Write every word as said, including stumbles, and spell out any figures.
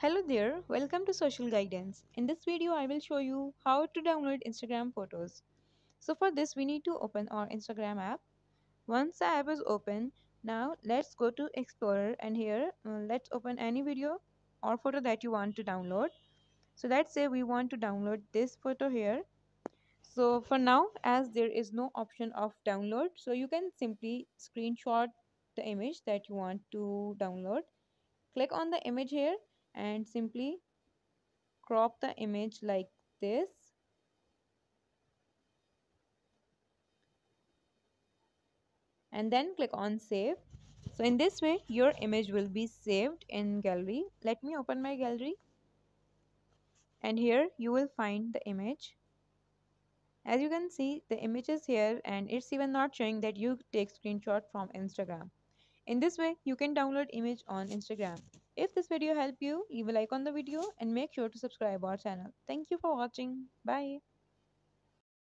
Hello there, welcome to Social Guidance. In this video, I will show you how to download Instagram photos. So for this, we need to open our Instagram app. Once the app is open, now let's go to Explorer, and here uh, let's open any video or photo that you want to download. So let's say we want to download this photo here. So for now, as there is no option of download, so you can simply screenshot the image that you want to download. Click on the image here and simply crop the image like this. And then click on save. So in this way, your image will be saved in gallery. Let me open my gallery. And here you will find the image. As you can see, the image is here and it's even not showing that you take screenshot from Instagram. In this way, you can download image on Instagram. If this video helped you, leave a like on the video and make sure to subscribe our channel. Thank you for watching. Bye.